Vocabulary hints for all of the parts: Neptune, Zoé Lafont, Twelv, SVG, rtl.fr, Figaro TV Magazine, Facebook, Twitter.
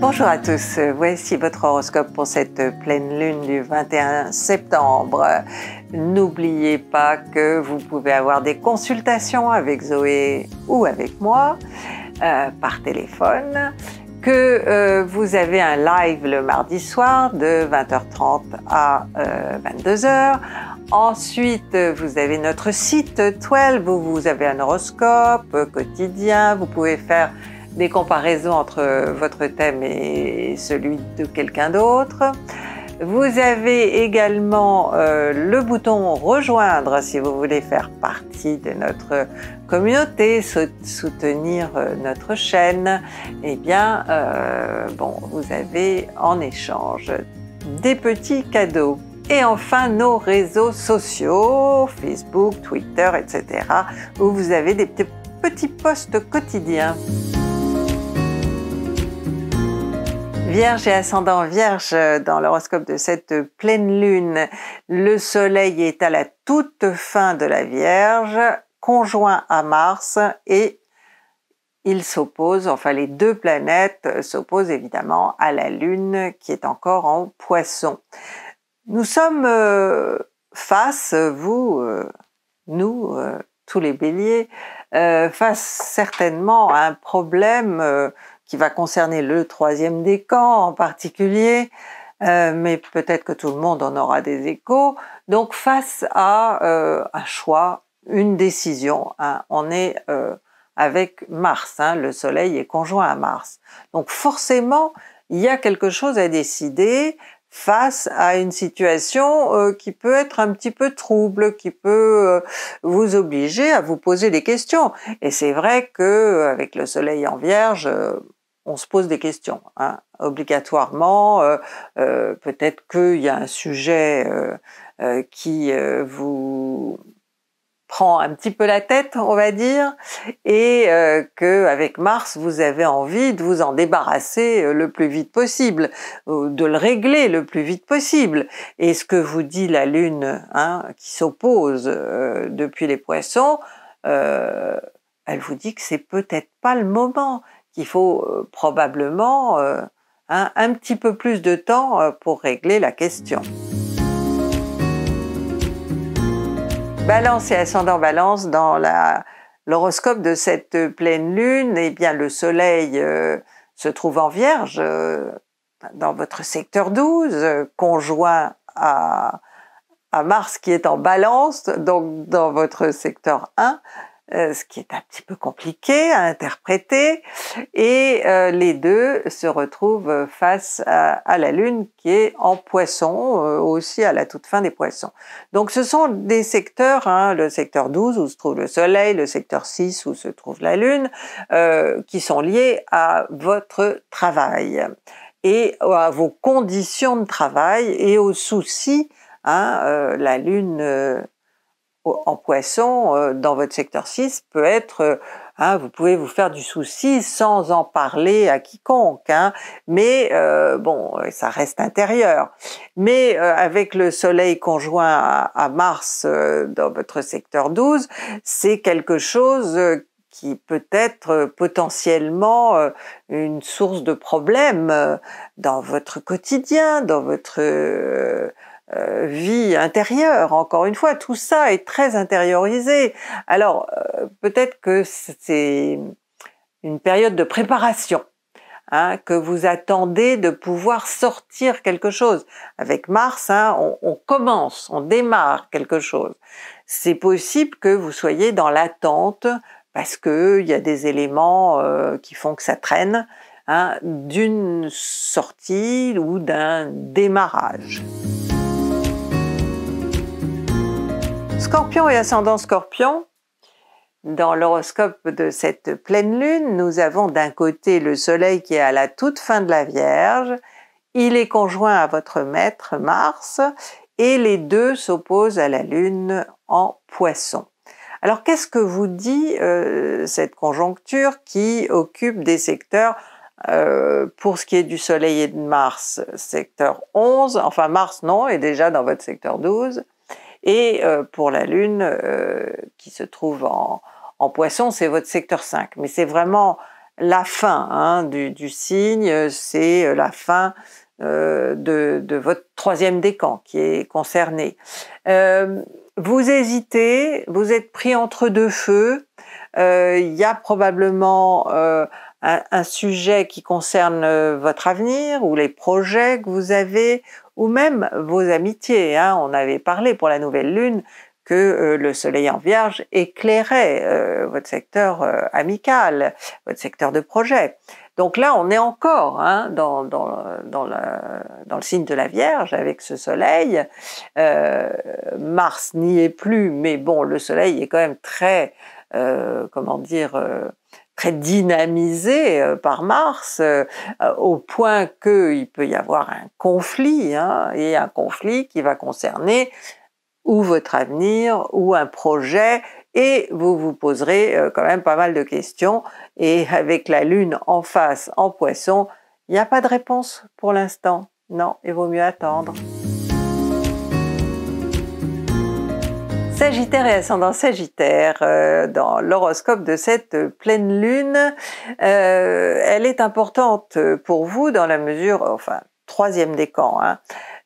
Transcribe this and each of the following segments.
Bonjour à tous, voici votre horoscope pour cette pleine lune du 21 septembre. N'oubliez pas que vous pouvez avoir des consultations avec Zoé ou avec moi par téléphone, que vous avez un live le mardi soir de 20h30 à 22h. Ensuite, vous avez notre site Twelv où vous avez un horoscope quotidien, vous pouvez faire des comparaisons entre votre thème et celui de quelqu'un d'autre. Vous avez également le bouton rejoindre si vous voulez faire partie de notre communauté, soutenir notre chaîne. Eh bien, vous avez en échange des petits cadeaux. Et enfin, nos réseaux sociaux, Facebook, Twitter, etc., où vous avez des petits posts quotidiens. Vierge et ascendant Vierge, dans l'horoscope de cette pleine lune, le soleil est à la toute fin de la Vierge, conjoint à Mars, et il s'oppose, enfin les deux planètes s'opposent évidemment à la Lune qui est encore en Poissons. Nous sommes face, nous, tous les Béliers, face certainement à un problème qui va concerner le troisième décan en particulier, mais peut-être que tout le monde en aura des échos. Donc face à un choix, une décision, hein, on est avec Mars, hein, le Soleil est conjoint à Mars. Donc forcément, il y a quelque chose à décider face à une situation qui peut être un petit peu trouble, qui peut vous obliger à vous poser des questions. Et c'est vrai qu'avec le Soleil en Vierge, on se pose des questions, hein, obligatoirement. Peut-être qu'il y a un sujet qui vous prend un petit peu la tête, on va dire, et qu'avec Mars, vous avez envie de vous en débarrasser le plus vite possible, de le régler le plus vite possible. Et ce que vous dit la Lune, hein, qui s'oppose depuis les Poissons, elle vous dit que c'est peut-être pas le moment, qu'il faut probablement un petit peu plus de temps pour régler la question. Balance et ascendant Balance, dans l'horoscope de cette pleine lune, eh bien le soleil se trouve en Vierge dans votre secteur 12, conjoint à Mars qui est en Balance, donc dans votre secteur 1, ce qui est un petit peu compliqué à interpréter, et les deux se retrouvent face à la Lune qui est en Poissons, aussi à la toute fin des Poissons. Donc ce sont des secteurs, hein, le secteur 12 où se trouve le Soleil, le secteur 6 où se trouve la Lune, qui sont liés à votre travail et à vos conditions de travail et aux soucis, hein, la Lune en Poissons, dans votre secteur 6, peut être, hein, vous pouvez vous faire du souci sans en parler à quiconque, hein, mais ça reste intérieur. Mais avec le soleil conjoint à Mars dans votre secteur 12, c'est quelque chose qui peut être potentiellement une source de problème dans votre quotidien, dans votre vie intérieure. Encore une fois, tout ça est très intériorisé. Alors, peut-être que c'est une période de préparation, hein, que vous attendez de pouvoir sortir quelque chose. Avec Mars, hein, on commence, on démarre quelque chose. C'est possible que vous soyez dans l'attente parce qu'il y a des éléments qui font que ça traîne, hein, d'une sortie ou d'un démarrage. Scorpion et ascendant Scorpion, dans l'horoscope de cette pleine lune, nous avons d'un côté le soleil qui est à la toute fin de la Vierge, il est conjoint à votre maître Mars, et les deux s'opposent à la Lune en Poissons. Alors qu'est-ce que vous dit cette conjoncture qui occupe des secteurs, pour ce qui est du soleil et de Mars, secteur 11, enfin Mars non, est déjà dans votre secteur 12, et pour la Lune qui se trouve en Poissons, c'est votre secteur 5. Mais c'est vraiment la fin du signe, c'est la fin de votre troisième décan qui est concerné. Vous hésitez, vous êtes pris entre deux feux, il y a probablement un sujet qui concerne votre avenir ou les projets que vous avez ou même vos amitiés. On avait parlé pour la nouvelle lune que le soleil en vierge éclairait votre secteur amical, votre secteur de projet. Donc là, on est encore dans le signe de la Vierge avec ce soleil. Mars n'y est plus, mais bon, le soleil est quand même très, comment dire, très dynamisé par Mars, au point qu'il peut y avoir un conflit, et un conflit qui va concerner ou votre avenir, ou un projet, et vous vous poserez quand même pas mal de questions, et avec la lune en face, en poisson, il n'y a pas de réponse pour l'instant. Non, il vaut mieux attendre. Sagittaire et ascendant Sagittaire, dans l'horoscope de cette pleine lune, elle est importante pour vous dans la mesure, enfin, troisième décan,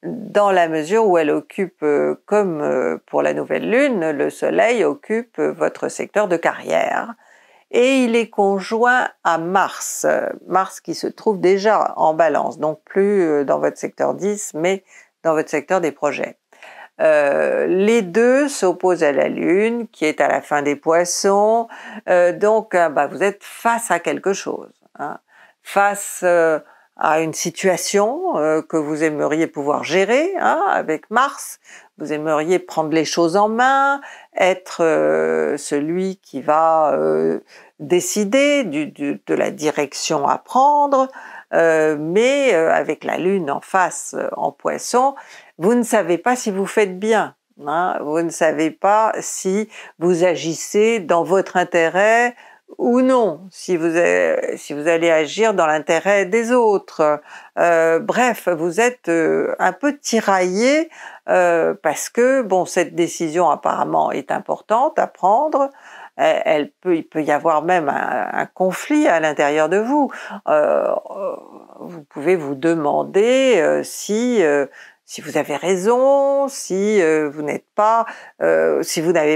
dans la mesure où elle occupe, comme pour la nouvelle lune, le soleil occupe votre secteur de carrière et il est conjoint à Mars, Mars qui se trouve déjà en balance, donc plus dans votre secteur 10 mais dans votre secteur des projets. Les deux s'opposent à la lune qui est à la fin des poissons, donc vous êtes face à quelque chose, face à une situation que vous aimeriez pouvoir gérer avec Mars, vous aimeriez prendre les choses en main, être celui qui va décider de la direction à prendre, mais avec la Lune en face en poisson, vous ne savez pas si vous faites bien, vous ne savez pas si vous agissez dans votre intérêt ou non, si vous allez agir dans l'intérêt des autres. Bref, vous êtes un peu tiraillé parce que bon, cette décision apparemment est importante à prendre. Il peut y avoir même un conflit à l'intérieur de vous. Vous pouvez vous demander si vous avez raison, si vous n'avez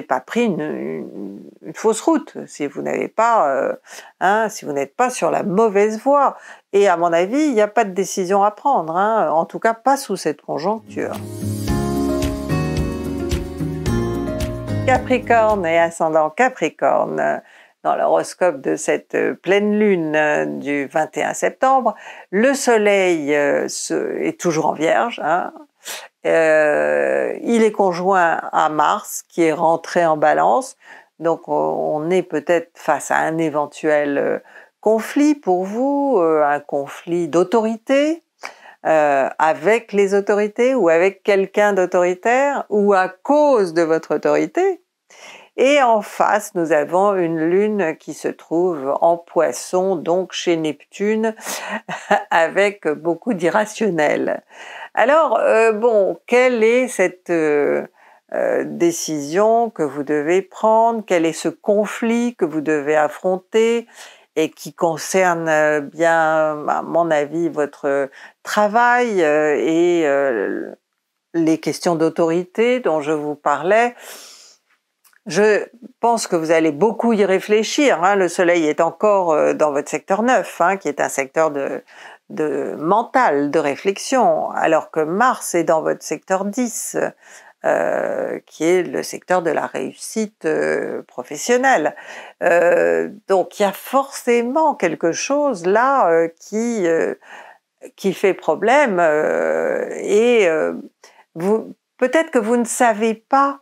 pas pris une fausse route, si vous n'avez pas, si vous n'êtes pas sur la mauvaise voie. Et à mon avis, il n'y a pas de décision à prendre, en tout cas pas sous cette conjoncture. Capricorne et ascendant Capricorne. Dans l'horoscope de cette pleine lune du 21 septembre, le soleil est toujours en vierge, il est conjoint à Mars qui est rentré en balance, donc on est peut-être face à un éventuel conflit pour vous, un conflit d'autorité, avec les autorités ou avec quelqu'un d'autoritaire ou à cause de votre autorité. Et en face, nous avons une lune qui se trouve en poisson, donc chez Neptune, avec beaucoup d'irrationnel. Alors, bon, quelle est cette décision que vous devez prendre? Quel est ce conflit que vous devez affronter et qui concerne bien, à mon avis, votre travail et les questions d'autorité dont je vous parlais? Je pense que vous allez beaucoup y réfléchir, le soleil est encore dans votre secteur 9, qui est un secteur de mental, de réflexion, alors que Mars est dans votre secteur 10, qui est le secteur de la réussite professionnelle. Donc il y a forcément quelque chose là qui fait problème, et peut-être que vous ne savez pas,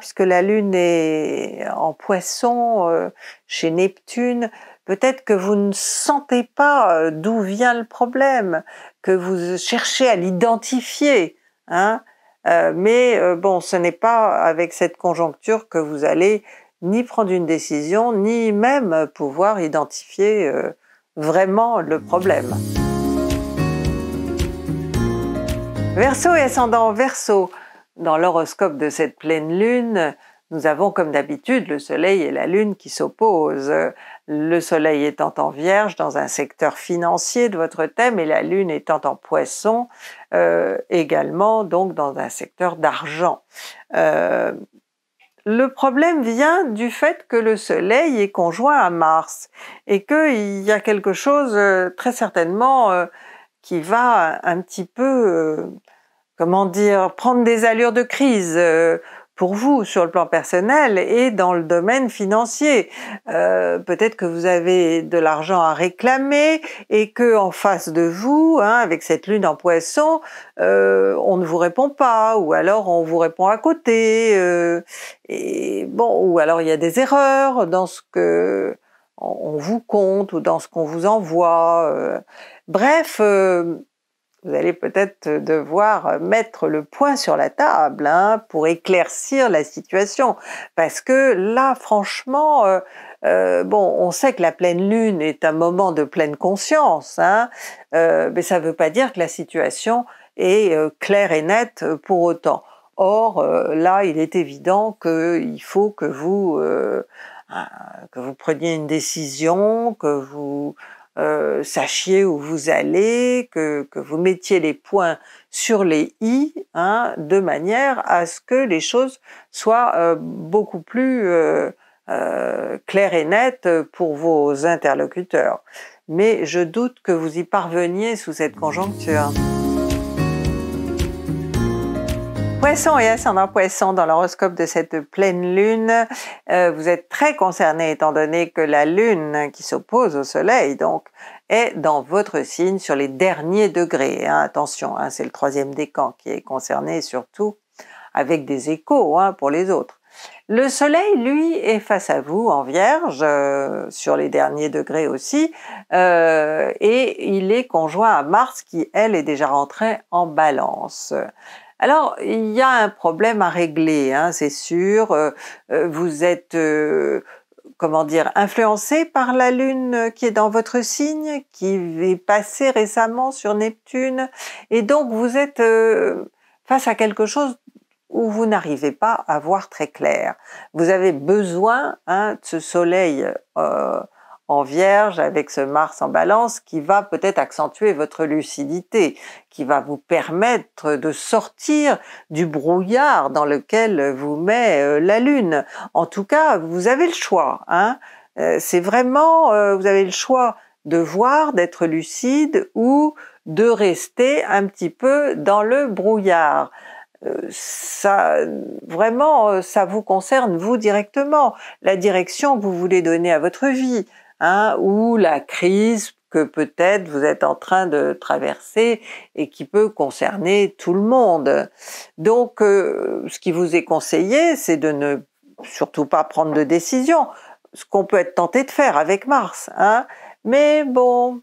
puisque la lune est en poisson chez Neptune, peut-être que vous ne sentez pas d'où vient le problème, que vous cherchez à l'identifier, mais bon, ce n'est pas avec cette conjoncture que vous allez ni prendre une décision, ni même pouvoir identifier vraiment le problème. Verseau et ascendant Verseau. Dans l'horoscope de cette pleine lune, Nous avons comme d'habitude le Soleil et la Lune qui s'opposent, le Soleil étant en Vierge dans un secteur financier de votre thème et la Lune étant en Poisson également donc dans un secteur d'argent. Le problème vient du fait que le Soleil est conjoint à Mars et qu'il y a quelque chose très certainement qui va un petit peu, comment dire, prendre des allures de crise pour vous sur le plan personnel et dans le domaine financier. Peut-être que vous avez de l'argent à réclamer et que en face de vous, hein, avec cette lune en Poisson, on ne vous répond pas, ou alors on vous répond à côté, et bon, ou alors il y a des erreurs dans ce que on vous compte ou dans ce qu'on vous envoie. Bref. Vous allez peut-être devoir mettre le point sur la table hein, pour éclaircir la situation, parce que là, franchement, bon, on sait que la pleine lune est un moment de pleine conscience, hein, mais ça ne veut pas dire que la situation est claire et nette pour autant. Or, là, il est évident qu'il faut que vous preniez une décision, que vous sachiez où vous allez, que vous mettiez les points sur les i, hein, de manière à ce que les choses soient beaucoup plus claires et nettes pour vos interlocuteurs. Mais je doute que vous y parveniez sous cette conjoncture. Poissons et ascendant Poissons dans l'horoscope de cette pleine lune, vous êtes très concernés étant donné que la lune qui s'oppose au soleil donc est dans votre signe sur les derniers degrés. Hein. Attention, hein, c'est le troisième décan qui est concerné surtout avec des échos hein, pour les autres. Le soleil, lui, est face à vous en Vierge, sur les derniers degrés aussi, et il est conjoint à Mars qui, elle, est déjà rentrée en Balance. Alors, il y a un problème à régler, hein, c'est sûr, vous êtes, comment dire, influencé par la Lune qui est dans votre signe, qui est passée récemment sur Neptune, et donc vous êtes face à quelque chose où vous n'arrivez pas à voir très clair. Vous avez besoin hein, de ce soleil en Vierge, avec ce Mars en Balance, qui va peut-être accentuer votre lucidité, qui va vous permettre de sortir du brouillard dans lequel vous met la Lune. En tout cas, vous avez le choix. Hein. C'est vraiment, vous avez le choix de voir, d'être lucide ou de rester un petit peu dans le brouillard. Ça, vraiment, ça vous concerne vous directement, la direction que vous voulez donner à votre vie. Hein, ou la crise que peut-être vous êtes en train de traverser et qui peut concerner tout le monde. Donc, ce qui vous est conseillé, c'est de ne surtout pas prendre de décision, ce qu'on peut être tenté de faire avec Mars. Hein. Mais bon,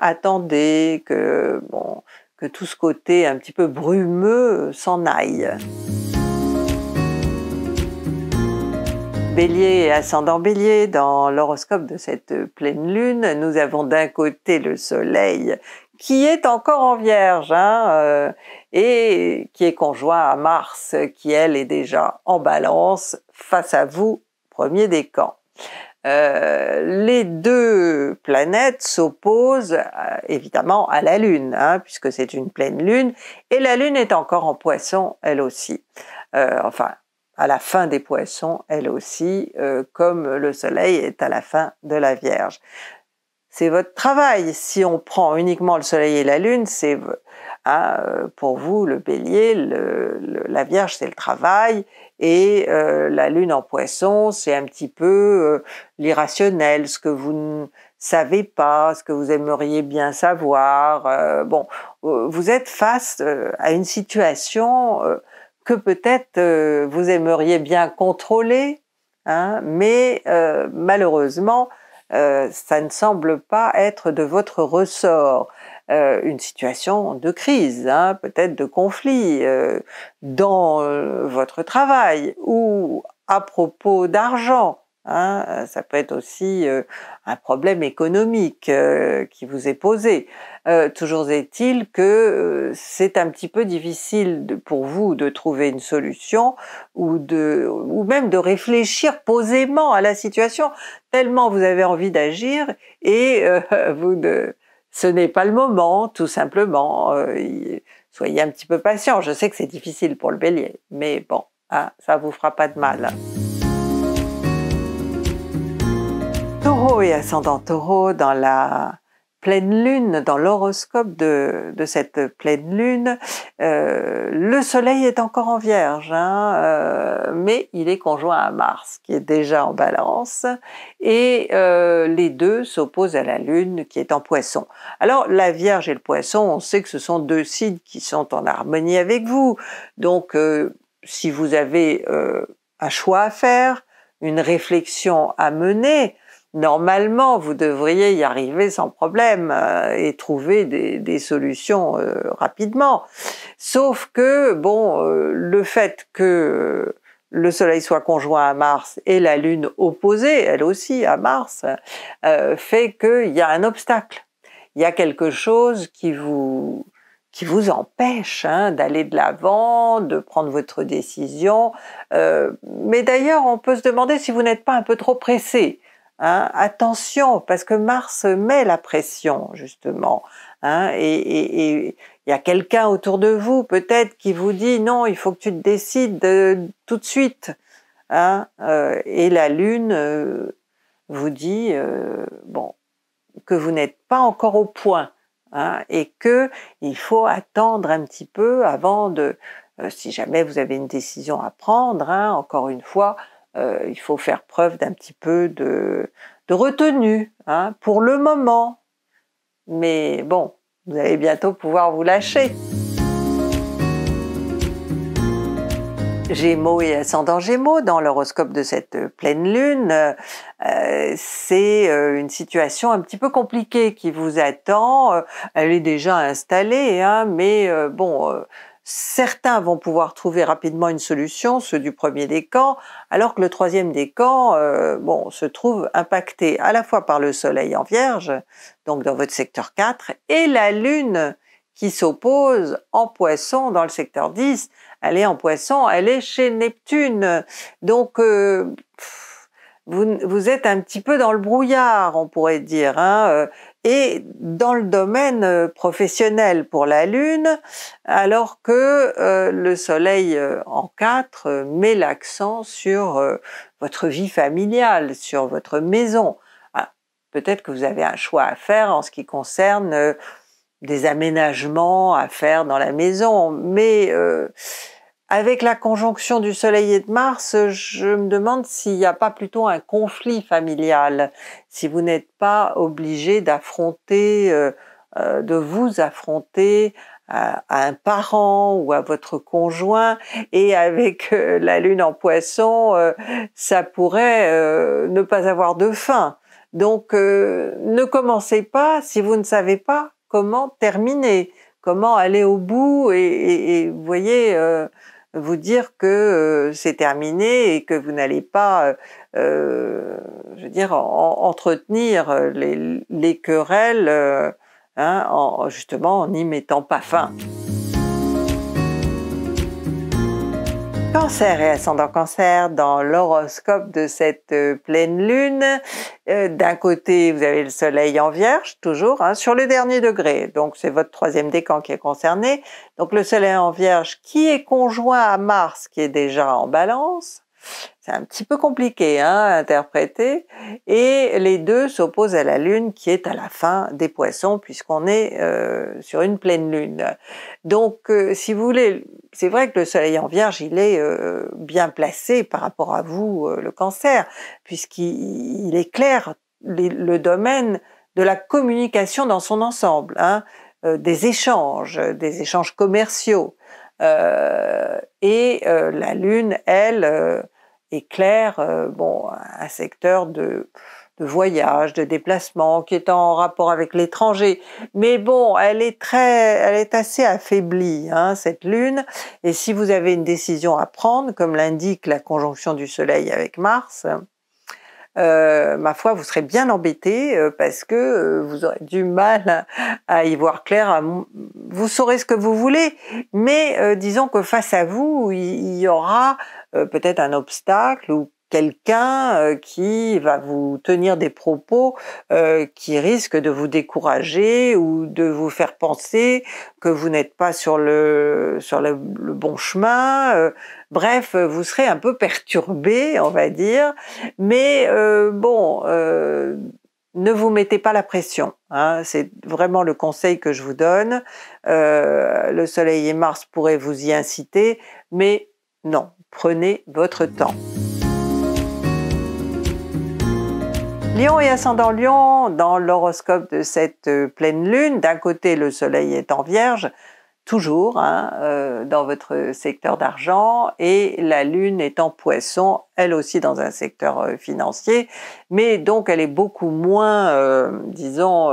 attendez que, bon, que tout ce côté un petit peu brumeux s'en aille. Bélier et ascendant Bélier, dans l'horoscope de cette pleine lune, nous avons d'un côté le soleil qui est encore en Vierge hein, et qui est conjoint à Mars qui elle est déjà en Balance face à vous, premier décan. Les deux planètes s'opposent évidemment à la Lune, hein, puisque c'est une pleine lune, et la Lune est encore en Poisson elle aussi. Enfin, à la fin des Poissons, elle aussi, comme le Soleil est à la fin de la Vierge. C'est votre travail. Si on prend uniquement le Soleil et la Lune, c'est hein, pour vous, le Bélier, la Vierge, c'est le travail, et la Lune en Poisson, c'est un petit peu l'irrationnel, ce que vous ne savez pas, ce que vous aimeriez bien savoir. Bon, vous êtes face à une situation que peut-être vous aimeriez bien contrôler, hein, mais malheureusement, ça ne semble pas être de votre ressort. Une situation de crise, hein, peut-être de conflit dans votre travail ou à propos d'argent. Hein, ça peut être aussi un problème économique qui vous est posé. Toujours est-il que c'est un petit peu difficile pour vous de trouver une solution ou même de réfléchir posément à la situation, tellement vous avez envie d'agir et ce n'est pas le moment, tout simplement. Soyez un petit peu patient. Je sais que c'est difficile pour le bélier, mais bon, hein, ça vous fera pas de mal. Taureau et ascendant Taureau, dans la pleine lune, dans l'horoscope de cette pleine lune, le soleil est encore en vierge, hein, mais il est conjoint à Mars, qui est déjà en balance, et les deux s'opposent à la lune, qui est en poisson. Alors, la vierge et le poisson, on sait que ce sont deux signes qui sont en harmonie avec vous, donc si vous avez un choix à faire, une réflexion à mener, normalement, vous devriez y arriver sans problème et trouver des solutions rapidement. Sauf que, bon, le fait que le Soleil soit conjoint à Mars et la Lune opposée, elle aussi, à Mars, fait qu'il y a un obstacle. Il y a quelque chose qui vous empêche, hein, d'aller de l'avant, de prendre votre décision. Mais d'ailleurs, on peut se demander si vous n'êtes pas un peu trop pressé. Hein, attention, parce que Mars met la pression, justement, hein, et il y a quelqu'un autour de vous, peut-être, qui vous dit « Non, il faut que tu te décides tout de suite. » hein, et la Lune vous dit bon, que vous n'êtes pas encore au point, hein, et qu'il faut attendre un petit peu avant de... si jamais vous avez une décision à prendre, hein, encore une fois... il faut faire preuve d'un petit peu de retenue, hein, pour le moment. Mais bon, vous allez bientôt pouvoir vous lâcher. Gémeaux et ascendant Gémeaux, dans l'horoscope de cette pleine lune, c'est une situation un petit peu compliquée qui vous attend. Elle est déjà installée, hein, mais bon... certains vont pouvoir trouver rapidement une solution, ceux du premier décan, alors que le troisième décan bon, se trouve impacté à la fois par le soleil en vierge, donc dans votre secteur 4, et la lune qui s'oppose en poisson dans le secteur 10. Elle est en poisson, elle est chez Neptune. Donc, vous êtes un petit peu dans le brouillard, on pourrait dire, hein, et dans le domaine professionnel pour la Lune, alors que le Soleil en 4 met l'accent sur votre vie familiale, sur votre maison. Peut-être que vous avez un choix à faire en ce qui concerne des aménagements à faire dans la maison, mais avec la conjonction du Soleil et de Mars, je me demande s'il n'y a pas plutôt un conflit familial, si vous n'êtes pas obligé d'affronter, de vous affronter à un parent ou à votre conjoint, et avec la Lune en Poisson, ça pourrait ne pas avoir de fin. Donc, ne commencez pas si vous ne savez pas comment terminer, comment aller au bout et vous voyez... vous dire que c'est terminé et que vous n'allez pas, je veux dire, entretenir les querelles, hein, justement en n'y mettant pas fin. Cancer et ascendant Cancer, dans l'horoscope de cette pleine lune, d'un côté vous avez le soleil en vierge, toujours, hein, sur le dernier degré, donc c'est votre troisième décan qui est concerné, donc le soleil en vierge qui est conjoint à Mars qui est déjà en balance, c'est un petit peu compliqué, hein, à interpréter, et les deux s'opposent à la lune qui est à la fin des poissons puisqu'on est sur une pleine lune. Donc si vous voulez... c'est vrai que le soleil en vierge, il est bien placé par rapport à vous, le cancer, puisqu'il éclaire le domaine de la communication dans son ensemble, hein, des échanges commerciaux. Et la lune, elle, éclaire bon, un secteur de voyage, de déplacement, qui est en rapport avec l'étranger. Mais bon, elle est assez affaiblie, hein, cette lune, et si vous avez une décision à prendre, comme l'indique la conjonction du soleil avec Mars, ma foi, vous serez bien embêté parce que vous aurez du mal à y voir clair. Vous saurez ce que vous voulez, mais disons que face à vous, il y aura peut-être un obstacle ou quelqu'un qui va vous tenir des propos qui risquent de vous décourager ou de vous faire penser que vous n'êtes pas sur le bon chemin. Bref, vous serez un peu perturbé, on va dire. Mais bon, ne vous mettez pas la pression, hein, c'est vraiment le conseil que je vous donne. Le Soleil et Mars pourraient vous y inciter, mais non, prenez votre temps. Lion et ascendant Lion, dans l'horoscope de cette pleine lune, d'un côté le soleil est en vierge, toujours hein, dans votre secteur d'argent, et la lune est en poisson, elle aussi dans un secteur financier, mais donc elle est beaucoup moins, disons,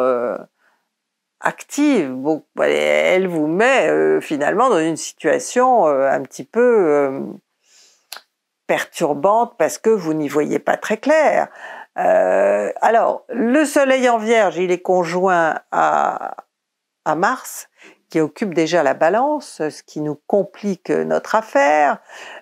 active, elle vous met finalement dans une situation un petit peu perturbante parce que vous n'y voyez pas très clair. Alors, le soleil en vierge, il est conjoint à Mars, qui occupe déjà la balance, ce qui nous complique notre affaire.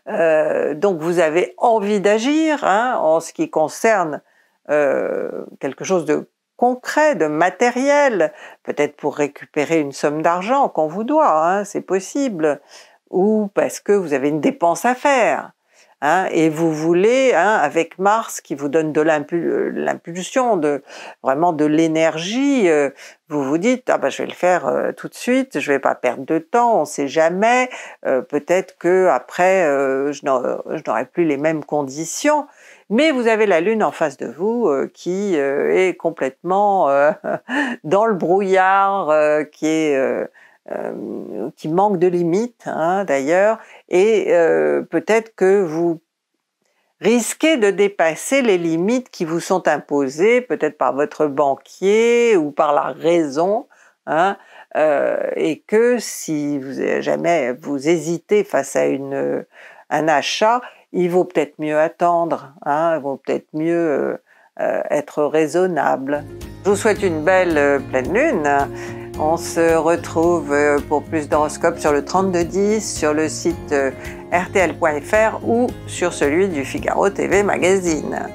Donc, vous avez envie d'agir hein, en ce qui concerne quelque chose de concret, de matériel, peut-être pour récupérer une somme d'argent qu'on vous doit, hein, c'est possible, ou parce que vous avez une dépense à faire. Hein, et vous voulez, hein, avec Mars qui vous donne de l'impulsion, vraiment de l'énergie, vous vous dites « Ah ben je vais le faire tout de suite, je vais pas perdre de temps, on ne sait jamais, peut-être que après je n'aurai plus les mêmes conditions ». Mais vous avez la Lune en face de vous qui est complètement dans le brouillard, qui manque de limites hein, d'ailleurs, et peut-être que vous risquez de dépasser les limites qui vous sont imposées, peut-être par votre banquier ou par la raison, hein, et que si vous, jamais vous hésitez face à un achat, il vaut peut-être mieux attendre, hein, il vaut peut-être mieux être raisonnable. Je vous souhaite une belle pleine lune. On se retrouve pour plus d'horoscopes sur le 3210, sur le site rtl.fr ou sur celui du Figaro TV Magazine.